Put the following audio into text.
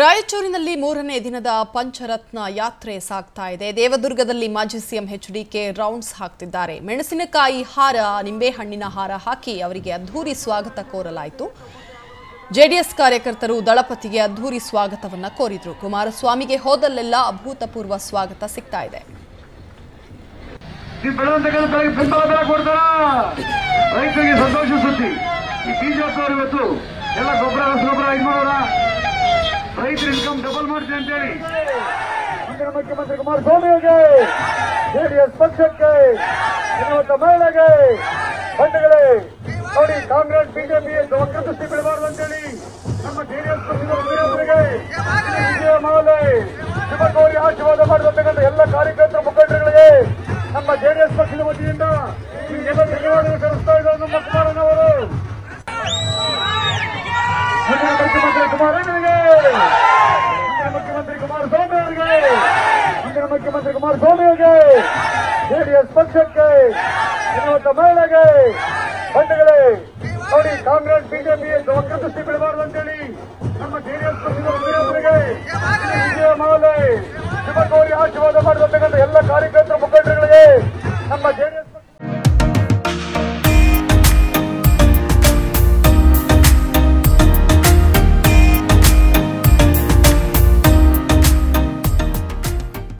ರಾಯಚೂರಿನಲ್ಲಿ ಮೂರನೇ ದಿನದ ಪಂಚರತ್ನ ಯಾತ್ರೆ ಸಾಗ್ತಾ ಇದೆ. ದೇವದುರ್ಗದಲ್ಲಿ ಮಾಜಿ ಸಿಎಂ ಎಚ್‌ಡಿಕೆ ರೌಂಡ್ಸ್ ಹಾಕ್ತಿದ್ದಾರೆ. ಮೆಣಸಿನಕಾಯಿ ಹಾರ, ನಿಂಬೆಹಣ್ಣಿನ ಹಾರ ಹಾಕಿ ಅವರಿಗೆ ಅದ್ಧೂರಿ ಸ್ವಾಗತ ಕೋರಲಾಯಿತು. ಜೆಡಿಎಸ್ ಕಾರ್ಯಕರ್ತರು ದಳಪತಿಗೆ ಅದ್ಧೂರಿ ಸ್ವಾಗತವನ್ನು ಕೋರಿದರು. ಕುಮಾರಸ್ವಾಮಿಗೆ ಹೋದಲ್ಲೆಲ್ಲ ಅಭೂತಪೂರ್ವ ಸ್ವಾಗತ ಸಿಗ್ತಾ ಇದೆ. رئيس الكم دبل مرتين انتري عندنا مكتب كمار سومي جاي جدي اسبكشن جاي انو تمايل جاي بندغلي اوري كانغرس بي جي بي دوكرت سيبل بار انتري نما جدي اسبكشن اوبر جاي جي ماولاي شبكوري ಆಶೀರ್ವಾದ ಮಾಡಬೇಕಂತ ಎಲ್ಲ ಕಾರ್ಯಕರ್ತರು ಮುಖಂಡರುಗಳಿಗೆ ನಮ್ಮ ಜೆಡಿಎಸ್ ಪಕ್ಷದ ವತಿಯಿಂದ ನಿಮಗೆ ಧನ್ಯವಾದಗಳು ಸಲ್ಲಿಸುತ್ತಾ ಇದ್ದಾನೆ ನಮ್ಮ ಕುಮಾರನವರು مكتب كمار سومي جاي جدي اسبكشن جاي انو تمايل جاي بندغلي اوري كانغرس بي جي بي دوكرت سيبل بار انتري نما جدي اسبكشن اوبر جاي جي ماولاي شبكوري ಆಶೀರ್ವಾದ